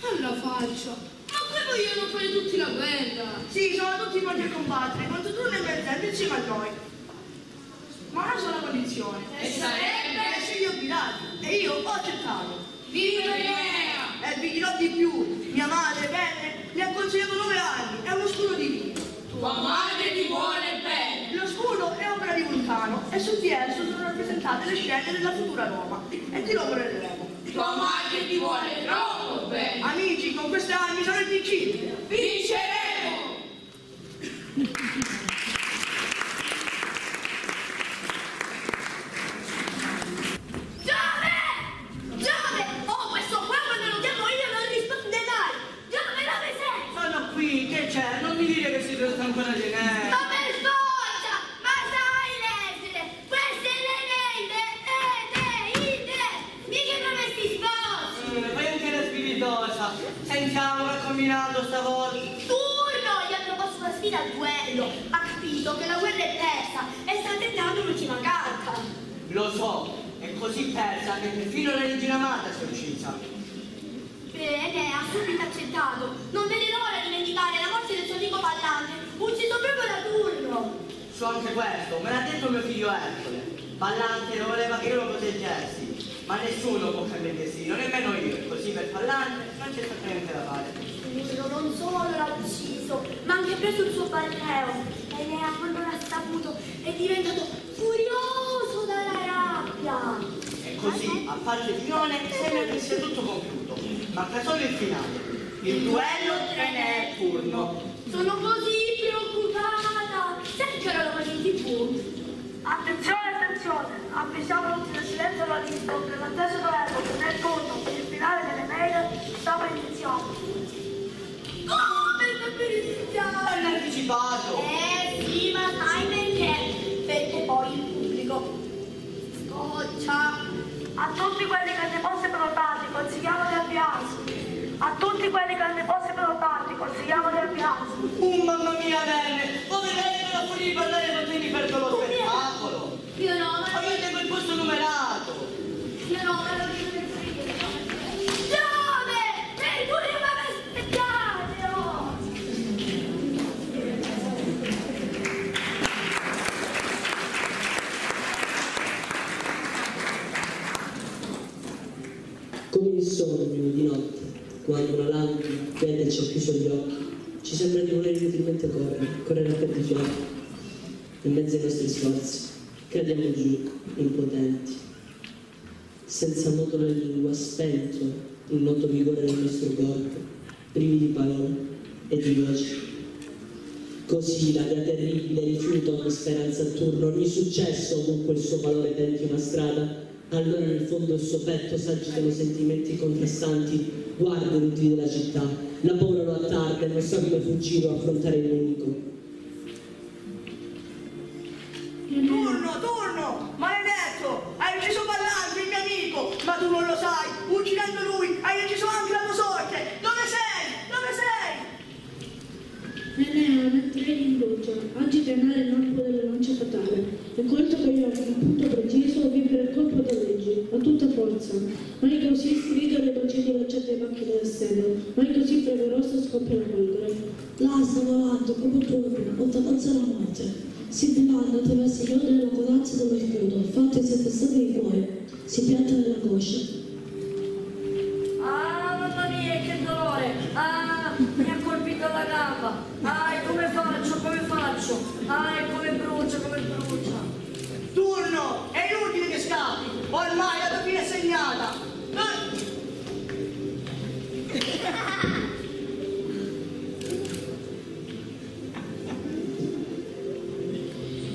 Non la faccio. Ma poi vogliono fare tutti la guerra. Sì, sono tutti pronti a combattere contro Turno e Mezzente insieme a noi. Ma una sola condizione. E sarebbe essere gli obbligati. E io ho accettato. Viva Enea! E vi dirò di più. Mia madre, bene, mi ha consegnato nove anni. È uno scudo divino. Tua madre ti vuole bene. Uno è opera di Vulcano e su di esso sono rappresentate le scene della futura Roma e di lo vorremmo. Tua madre ti vuole troppo bene! Amici, con queste armi sono invincibili! Vinceremo! partire al duello, ha capito che la guerra è persa e sta tentando l'ultima carta. Lo so, è così persa che perfino la regina amata si è uccisa. Bene, ha subito accettato. Non vede l'ora di vendicare la morte del suo amico Pallante, ucciso proprio da Turno. So anche questo, me l'ha detto mio figlio Ercole. Pallante non voleva che io lo proteggessi. Ma nessuno può cambiare il destino, nemmeno io, così per Pallante non c'è niente da fare. Turno non solo l'ha ucciso, ma anche preso il suo balneo. Enea quando l'ha saputo è diventato furioso dalla rabbia. E così, a parte Giunone, sembra che sia tutto compiuto. Manca solo il finale, il duello tra Enea e Turno. Sono così preoccupata! Sai che ora lo faccio in tv? Attenzione, attenzione, avvisiamo tutti del silenzio alla disco per l'atteso duello che nel turno per il finale delle mail sta per iniziare. Come sta per iniziare? L'ho anticipato! Eh sì, ma sai perché? Perché poi il pubblico scoccia. A tutti quelli che hanno le poste prenotate consigliamo di avviarsi. A tutti quelli che hanno le poste prenotate consigliamo di avviarsi. Uh, mamma mia, bene! Come vengono fuori di parlare con te mi perdo lo spettacolo! Io no, ma... io tengo il posto numerato! Io no, ma lo dico per prima! Giove! Per cui non mi aspettato! Come il sogno di notte, quando una lampada vede ci ha chiuso gli occhi, ci sembra di voler inutilmente correre, correre a perdifiato, in mezzo ai nostri sforzi. Cadiamo giù, impotenti, senza moto la lingua, spento il noto vigore del nostro corpo, privi di parole e di voce. Così la via terribile rifiuta ogni speranza a Turno, ogni successo ovunque il suo valore tenti una strada, allora nel fondo il suo petto s'agitano sentimenti contrastanti, guarda i lutti della città, la paura lo attarda e non sa come fuggire o affrontare il nemico. Turno, Turno, maledetto, hai ucciso Pallante, il mio amico, ma tu non lo sai, uccidendo lui hai ucciso anche la tua sorte, dove sei, dove sei? Enea, mentre è in loggia, agita tenere il lampo della lancia fatale, e colta con gli occhi in un punto preciso, vibra il colpo da legge, a tutta forza, mai così sfido le docenti lanciate ai macchine del seno, mai così fragorosa scoppia la polvere. Là sta volando, come Turno, o t'avanza la morte. Si dimanda attraverso il nodo della corazza dello scudo, fatto si è testato di cuore, si pianta nella coscia. Ah, mamma mia, che dolore! Ah, mi ha colpito la gamba! Ah, come faccio, come faccio? Ah, come brucia, come brucia! Turno, è inutile che scappi! Ormai la tua fine è segnata! Ah!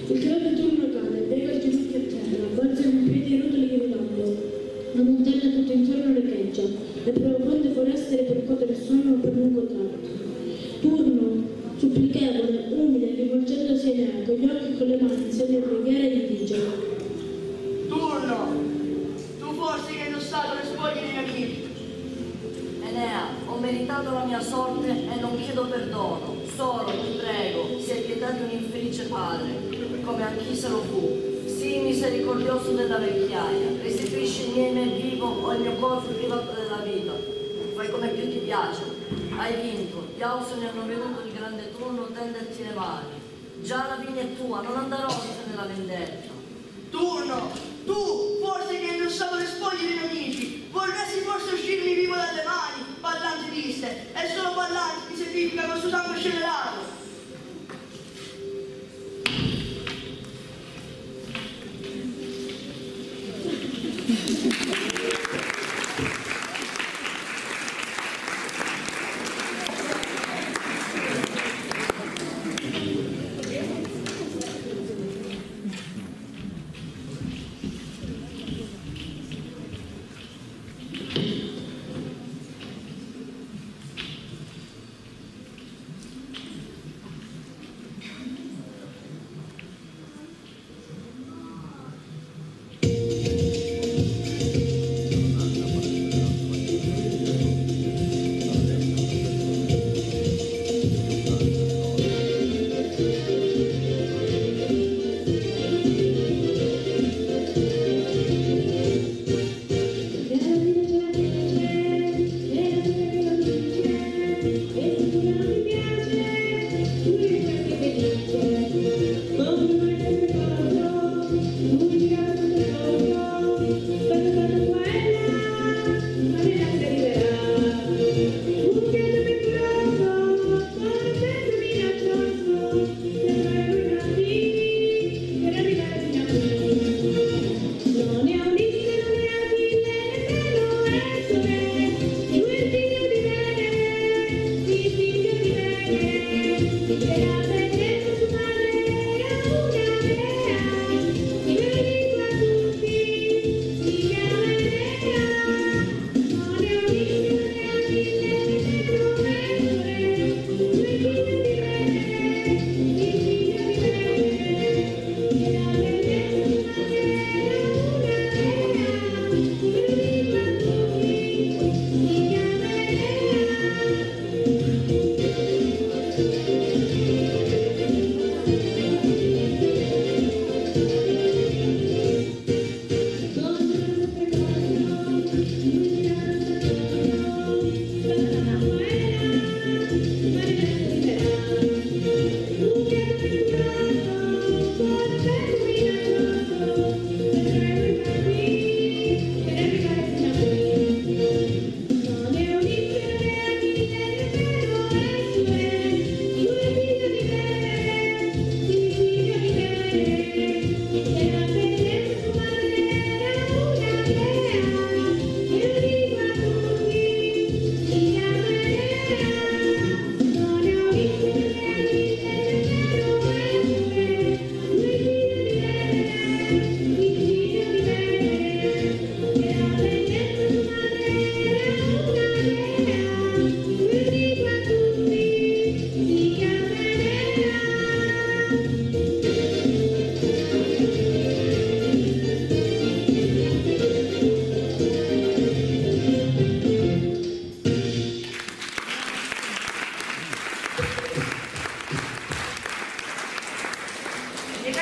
Il grande Turno cade, beve il ginocchio a terra, avvolge con i piedi i rotoli gridando. La montagna tutto intorno recheggia, le profonde foreste le percote il sonno per lungo tratto. Turno, supplichevole, umile, rivolgendosi a Enea, con gli occhi e con le mani, in segno di preghiera e di dice: Turno, tu forse che hai indossato le spoglie dei miei amici. Enea, ho meritato la mia sorte e non chiedo perdono, solo ti prego, si è pietà di un infelice padre. Come Anchise lo fu, sii misericordioso della vecchiaia, restituisci il mio me vivo o il mio corpo privato della vita, fai come più ti piace, hai vinto, gli ausoni hanno veduto il grande Turno tenderti le mani, già la vigna è tua, non andare oltre nella vendetta. Turno, tu forse che hai indossato le spoglie dei nemici, vorresti forse uscirmi vivo dalle mani, Pallante disse, e solo Pallante ti semplifica con suo sangue scelerato.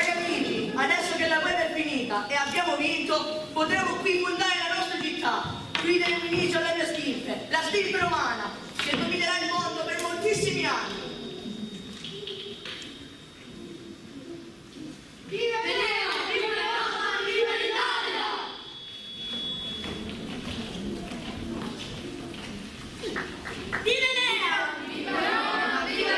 Cari amici, adesso che la guerra è finita e abbiamo vinto, potremo qui fondare la nostra città, qui del Vinicio alla mia stirpe, la stirpe romana, che dominerà il mondo per moltissimi anni. Viva Enea! Viva la Roma! Viva l'Italia! Viva Enea! Viva la Roma! Viva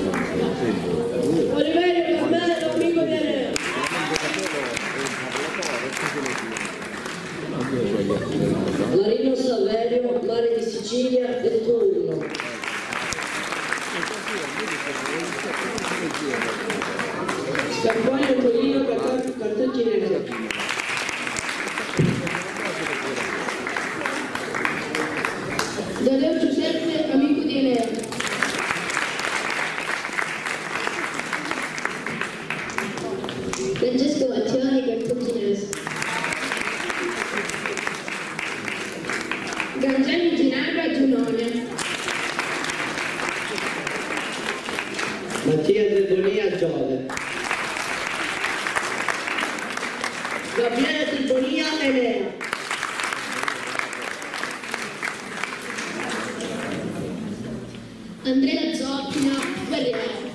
Oliverio Carmelo, amico di Enea. Marino Saverio, Mare di Sicilia e Turno. Scampagna Torino, Cartagine Nero. Dario Giuseppe, amico di Enea. Francesco Mattiani, Cartaginese. Gangemi Ginarra, Giunone. Mattia Tribonia, Giove. Gabriele Tribonia, Enea. Andrea Zoppina, Guerriero.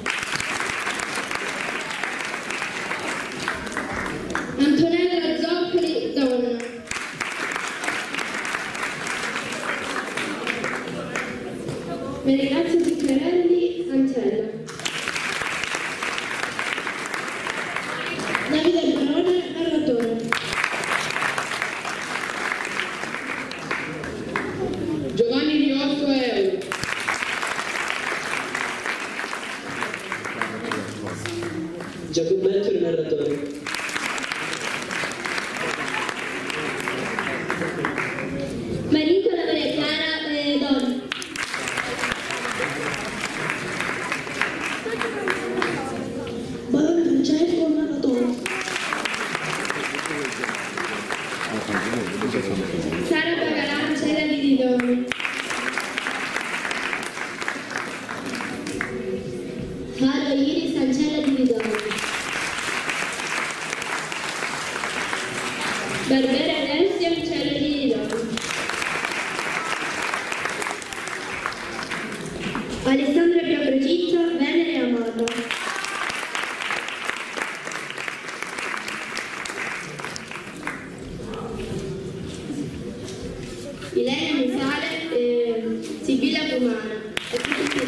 Antonella Zoppoli, Donna. Meregazio Piccarelli, Ancella. Davide Barone, Arratore. Giovanni Riotto e Euro. Giacometto il narratore. Manicola Maria Chiara e Donna. Madonna Francesco il narratore. Sara Pagalance e Didone. Vado Iris Ancella di Didone. Barbera Alessia, Uccello di Didone. Alessandra Piaprociccio, Venere Amorro. Ilenia Musale, eh, Sibilla Pumana. E tutti i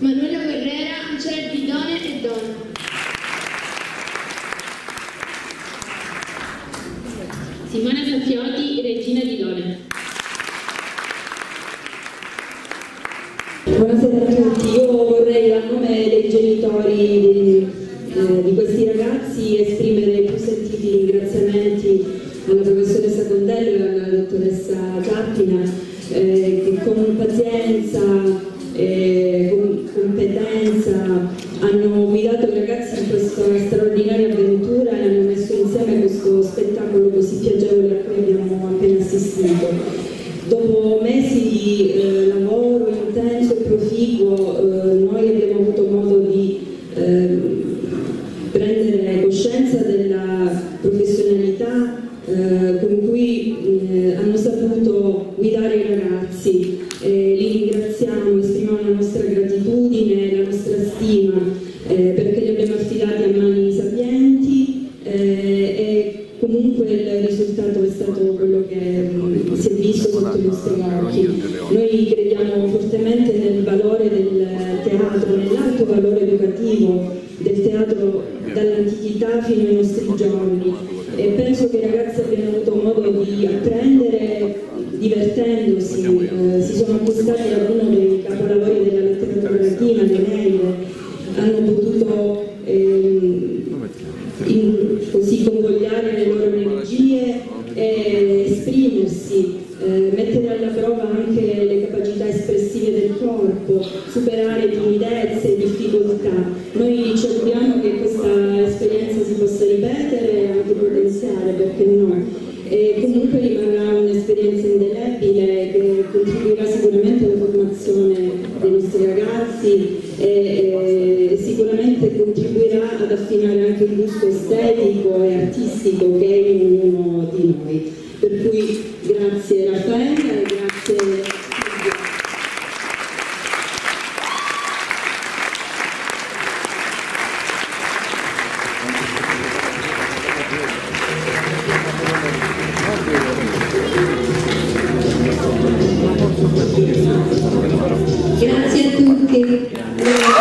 Manuela Guerrera, Anchise Didone e Donna. Simona Saffiotti, Regina Didone. Buonasera a tutti, io vorrei a nome dei genitori eh, di questi ragazzi esprimere i più sentiti ringraziamenti alla professoressa Condello e alla dottoressa Cattina eh, che con pazienza e con competenza hanno guidato i ragazzi in questa straordinaria avventura e hanno messo insieme questo spettacolo così piacevole a cui abbiamo appena assistito. Dopo mesi di eh, lavoro intenso e proficuo eh, noi abbiamo avuto modo di eh, prendere coscienza della professionalità eh, con cui eh, hanno saputo guidare i ragazzi. Eh, li ringraziamo, esprimiamo la nostra gratitudine e la nostra stima eh, perché li abbiamo affidati a mani sapienti eh, e comunque il risultato è stato quello che mh, si è visto sotto i nostri occhi. Noi crediamo fortemente nel valore del teatro, nell'alto valore educativo del teatro dall'antichità fino ai nostri giorni e penso che i ragazzi abbiano avuto modo di apprendere divertendosi, eh, si sono accostati a uno dei capolavori della letteratura latina, l'Eneide, hanno potuto eh, in, così convogliare le loro energie e esprimersi, eh, mettere alla prova anche le capacità espressive del corpo, superare timidezze e difficoltà. Noi ci auguriamo che questa esperienza si possa ripetere e anche potenziare, perché no? E comunque rimarrà un'esperienza indelebile che contribuirà sicuramente alla formazione dei nostri ragazzi e, e sicuramente contribuirà ad affinare anche il gusto estetico e artistico che è in ognuno di noi. Per cui grazie Raffaele, grazie. Thank you. Grazie a tutti.